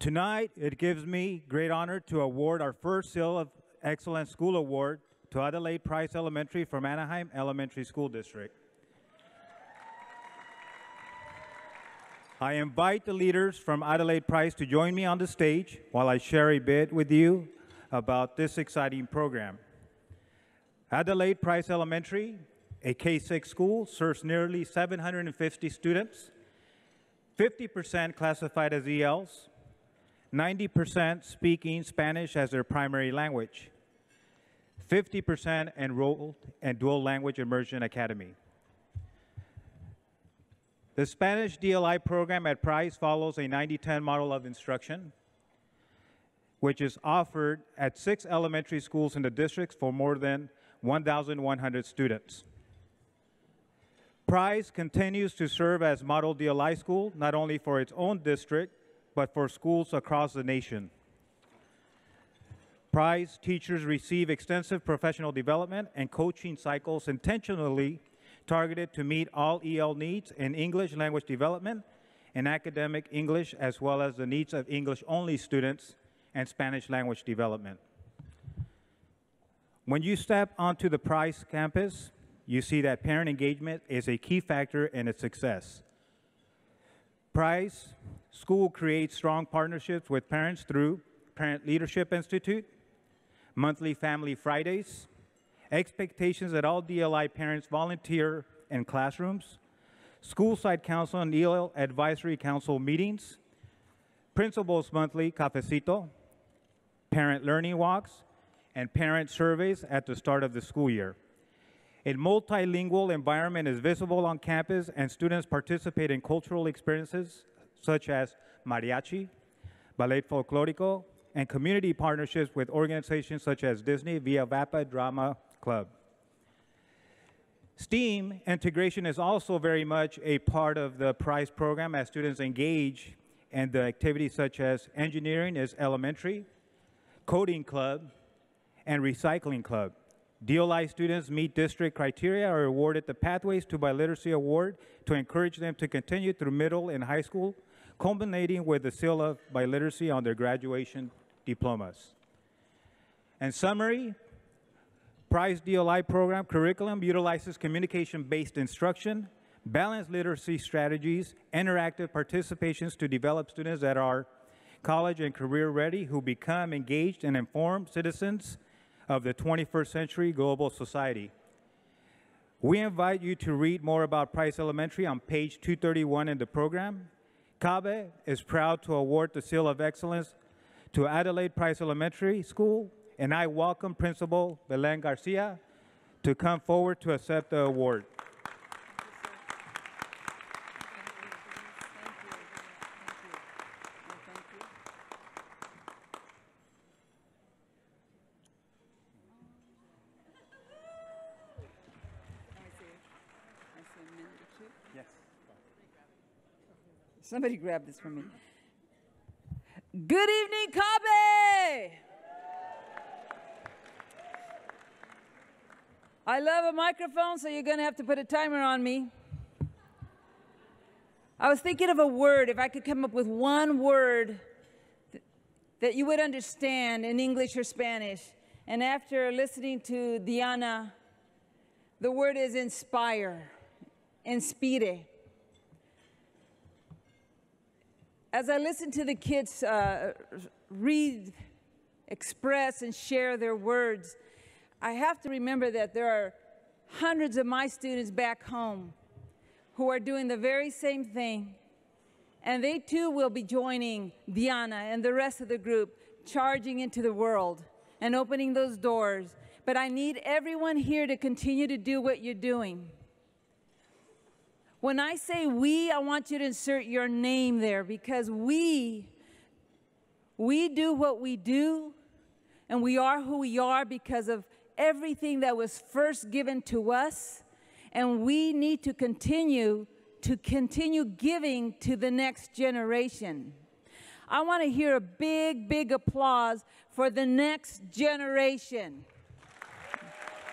Tonight, it gives me great honor to award our first Seal of Excellence School Award to Adelaide Price Elementary from Anaheim Elementary School District. I invite the leaders from Adelaide Price to join me on the stage while I share a bit with you about this exciting program. Adelaide Price Elementary, a K-6 school, serves nearly 750 students, 50% classified as ELs, 90% speaking Spanish as their primary language, 50% enrolled in dual language immersion academy. The Spanish DLI program at Price follows a 90-10 model of instruction, which is offered at 6 elementary schools in the district for more than 1,100 students. Price continues to serve as model DLI school, not only for its own district, but for schools across the nation. Price teachers receive extensive professional development and coaching cycles intentionally targeted to meet all EL needs in English language development and academic English, as well as the needs of English-only students and Spanish language development. When you step onto the Price campus, you see that parent engagement is a key factor in its success. Price School creates strong partnerships with parents through Parent Leadership Institute, monthly Family Fridays, expectations that all DLI parents volunteer in classrooms, school-side council and EL advisory council meetings, principals monthly cafecito, parent learning walks, and parent surveys at the start of the school year. A multilingual environment is visible on campus, and students participate in cultural experiences such as mariachi, ballet folklorico, and community partnerships with organizations such as Disney via Vapa Drama Club. STEAM integration is also very much a part of the Price program as students engage in the activities such as engineering is elementary, coding club, and recycling club. DLI students meet district criteria are awarded the Pathways to Biliteracy Award to encourage them to continue through middle and high school, culminating with the Seal of Biliteracy on their graduation diplomas. In summary, Price DLI program curriculum utilizes communication-based instruction, balanced literacy strategies, interactive participations to develop students that are college and career ready, who become engaged and informed citizens of the 21st century global society. We invite you to read more about Price Elementary on page 231 in the program. CABE is proud to award the Seal of Excellence to Adelaide Price Elementary School, and I welcome Principal Belén Garcia to come forward to accept the award. Somebody grab this for me. Good evening, CABE! I love a microphone, so you're gonna have to put a timer on me. I was thinking of a word, if I could come up with one word that you would understand in English or Spanish. And after listening to Diana, the word is inspire, inspire. As I listen to the kids read, express, and share their words, I have to remember that there are hundreds of my students back home who are doing the very same thing. And they too will be joining Diana and the rest of the group, charging into the world and opening those doors. But I need everyone here to continue to do what you're doing. When I say we, I want you to insert your name there, because we do what we do, and we are who we are because of everything that was first given to us, and we need to continue giving to the next generation. I want to hear a big, big applause for the next generation.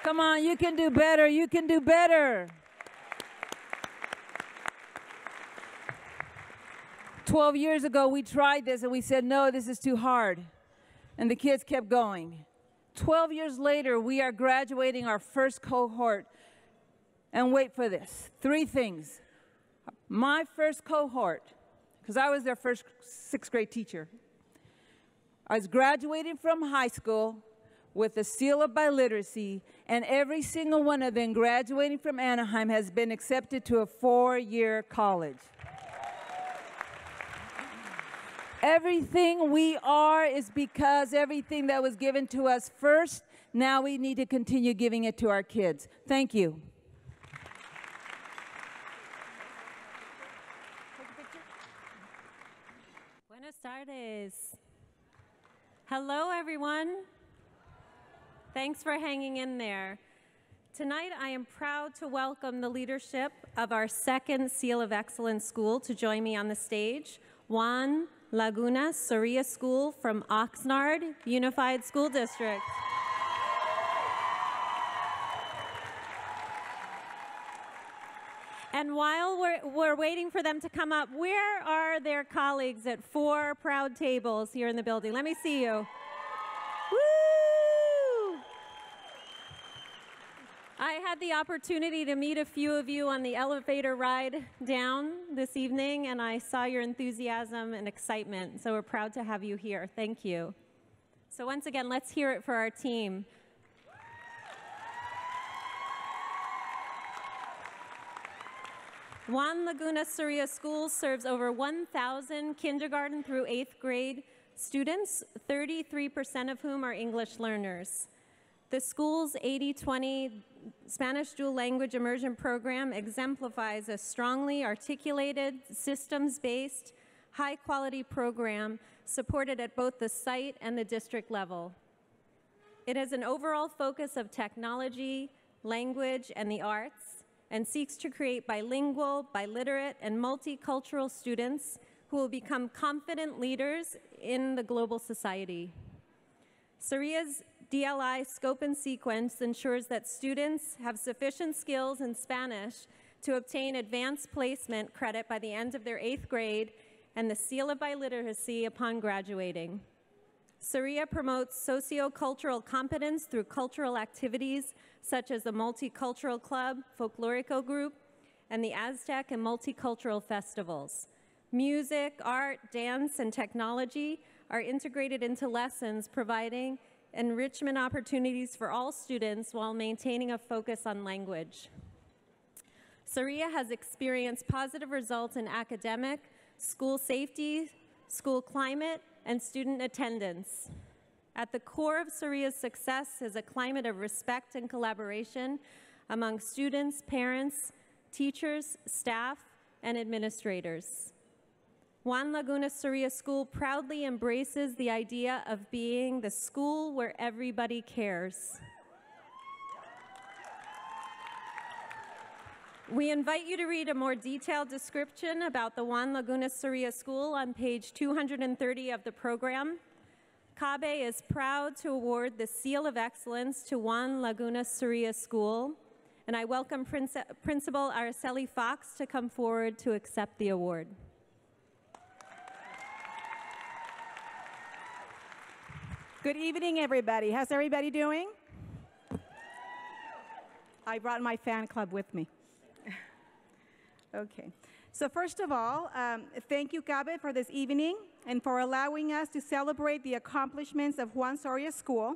Come on, you can do better, you can do better. 12 years ago, we tried this and we said, no, this is too hard. And the kids kept going. 12 years later, we are graduating our first cohort. And wait for this, three things. My first cohort, because I was their first sixth grade teacher, I was graduating from high school with the seal of biliteracy, and every single one of them graduating from Anaheim has been accepted to a four-year college. Everything we are is because everything that was given to us first, now we need to continue giving it to our kids. Thank you. Buenas tardes. Hello, everyone. Thanks for hanging in there. Tonight, I am proud to welcome the leadership of our second Seal of Excellence school to join me on the stage, Juan Lagunas Soria School from Oxnard Unified School District. And while we're waiting for them to come up, where are their colleagues at four proud tables here in the building? Let me see you. Woo! I had the opportunity to meet a few of you on the elevator ride down this evening, and I saw your enthusiasm and excitement, so we're proud to have you here. Thank you. So once again, let's hear it for our team. Juan Lagunas Soria School serves over 1,000 kindergarten through 8th grade students, 33% of whom are English learners. The school's 80-20 Spanish dual language immersion program exemplifies a strongly articulated, systems-based, high-quality program supported at both the site and the district level. It has an overall focus of technology, language, and the arts, and seeks to create bilingual, biliterate, and multicultural students who will become confident leaders in the global society. Soria's DLI scope and sequence ensures that students have sufficient skills in Spanish to obtain advanced placement credit by the end of their 8th grade and the seal of biliteracy upon graduating. Soria promotes socio-cultural competence through cultural activities such as the Multicultural Club, Folklorico Group, and the Aztec and Multicultural Festivals. Music, art, dance, and technology are integrated into lessons, providing enrichment opportunities for all students while maintaining a focus on language. Soria has experienced positive results in academic, school safety, school climate, and student attendance. At the core of Soria's success is a climate of respect and collaboration among students, parents, teachers, staff, and administrators. Juan Lagunas Soria School proudly embraces the idea of being the school where everybody cares. We invite you to read a more detailed description about the Juan Lagunas Soria School on page 230 of the program. CABE is proud to award the Seal of Excellence to Juan Lagunas Soria School, and I welcome Principal Araceli Fox to come forward to accept the award. Good evening, everybody. How's everybody doing? I brought my fan club with me. Okay, so first of all, thank you, CABE, for this evening and for allowing us to celebrate the accomplishments of Juan Soria School.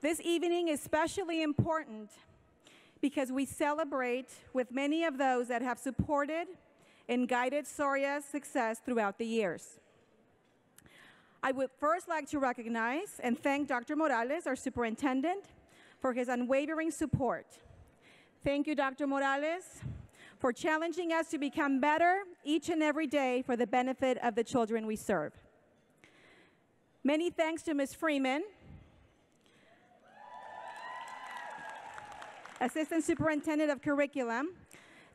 This evening is especially important because we celebrate with many of those that have supported and guided Soria's success throughout the years. I would first like to recognize and thank Dr. Morales, our superintendent, for his unwavering support. Thank you, Dr. Morales, for challenging us to become better each and every day for the benefit of the children we serve. Many thanks to Ms. Freeman, Assistant Superintendent of Curriculum.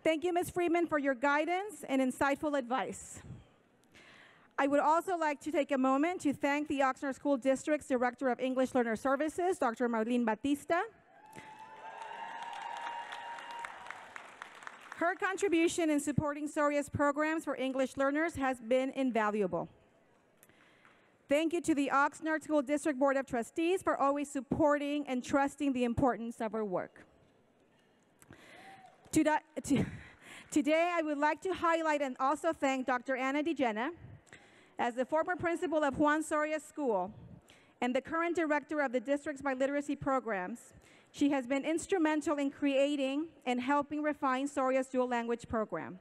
Thank you, Ms. Freeman, for your guidance and insightful advice. I would also like to take a moment to thank the Oxnard School District's Director of English Learner Services, Dr. Marlene Batista, Her contribution in supporting Soria's programs for English learners has been invaluable. Thank you to the Oxnard School District Board of Trustees for always supporting and trusting the importance of her work. Today, I would like to highlight and also thank Dr. Ana DeJena, as the former principal of Juan Soria School and the current director of the district's biliteracy programs. She has been instrumental in creating and helping refine Soria's dual language program.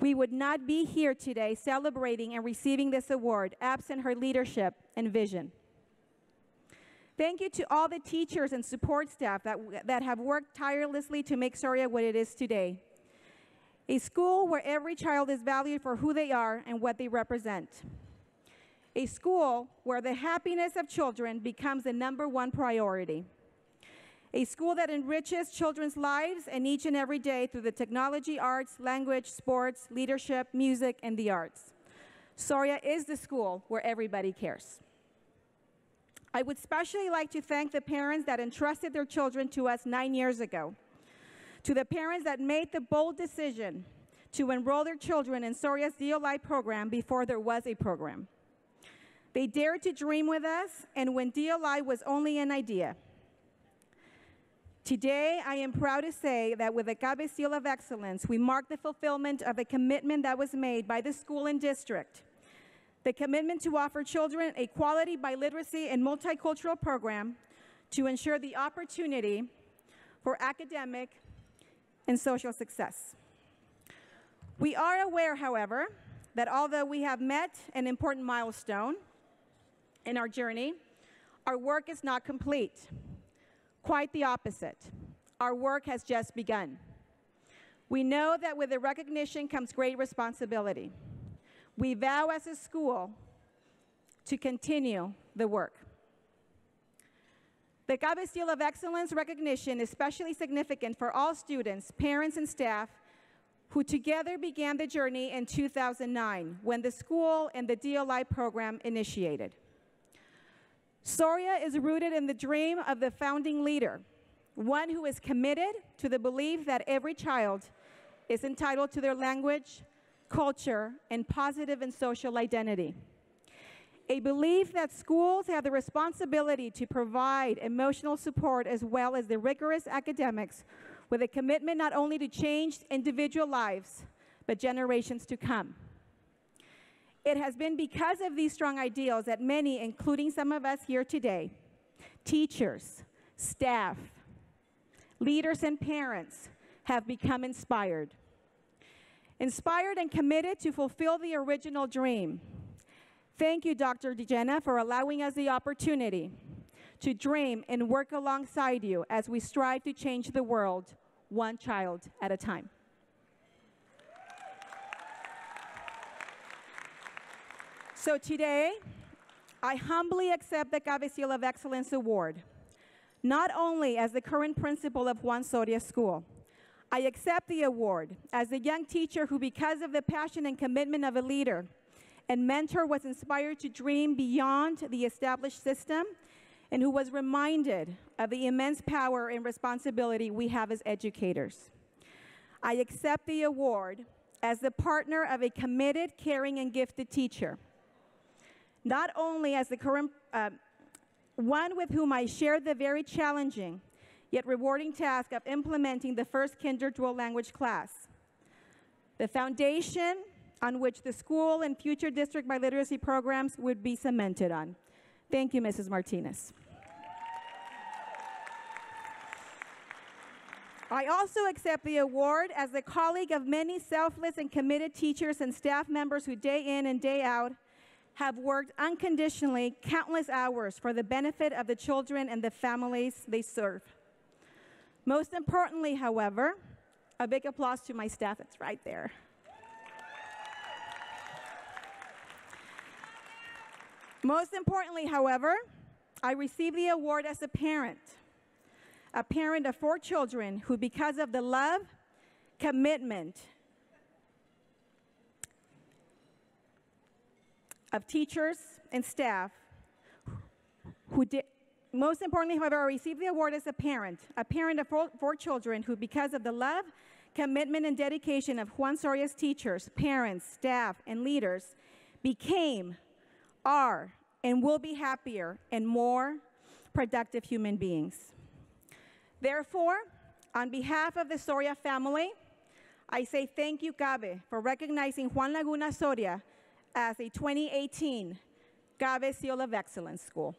We would not be here today celebrating and receiving this award absent her leadership and vision. Thank you to all the teachers and support staff that have worked tirelessly to make Soria what it is today. A school where every child is valued for who they are and what they represent. A school where the happiness of children becomes the #1 priority. A school that enriches children's lives and each and every day through the technology, arts, language, sports, leadership, music, and the arts. Soria is the school where everybody cares. I would especially like to thank the parents that entrusted their children to us 9 years ago. To the parents that made the bold decision to enroll their children in Soria's DLI program before there was a program. They dared to dream with us, and when DLI was only an idea. Today, I am proud to say that with the CABE Seal of Excellence, we mark the fulfillment of the commitment that was made by the school and district. The commitment to offer children a quality biliteracy and multicultural program to ensure the opportunity for academic and social success. We are aware, however, that although we have met an important milestone in our journey, our work is not complete. Quite the opposite. Our work has just begun. We know that with the recognition comes great responsibility. We vow as a school to continue the work. The CABE Seal of Excellence recognition is especially significant for all students, parents, and staff who together began the journey in 2009 when the school and the DLI program initiated. Soria is rooted in the dream of the founding leader, one who is committed to the belief that every child is entitled to their language, culture, and positive and social identity. A belief that schools have the responsibility to provide emotional support as well as the rigorous academics with a commitment not only to change individual lives, but generations to come. It has been because of these strong ideals that many, including some of us here today, teachers, staff, leaders, and parents have become inspired. Inspired and committed to fulfill the original dream. Thank you, Dr. DeJena, for allowing us the opportunity to dream and work alongside you as we strive to change the world one child at a time. So today, I humbly accept the CABE Seal of Excellence Award, not only as the current principal of Juan Soria School. I accept the award as a young teacher who, because of the passion and commitment of a leader and mentor, was inspired to dream beyond the established system and who was reminded of the immense power and responsibility we have as educators. I accept the award as the partner of a committed, caring, and gifted teacher, not only as the current one with whom I shared the very challenging yet rewarding task of implementing the first kinder dual language class, the foundation on which the school and future district biliteracy programs would be cemented on. Thank you, Mrs. Martinez. I also accept the award as the colleague of many selfless and committed teachers and staff members who day in and day out have worked unconditionally countless hours for the benefit of the children and the families they serve. Most importantly, however, a big applause to my staff, it's right there. Most importantly, however, I received the award as a parent of 4 children who, because of the love, commitment of teachers and staff, most importantly, however, I received the award as a parent of 4 children who, because of the love, commitment and dedication of Juan Soria's teachers, parents, staff, and leaders became, are, and will be happier and more productive human beings. Therefore, on behalf of the Soria family, I say thank you, CABE, for recognizing Juan Lagunas Soria as a 2018 CABE Seal of Excellence School.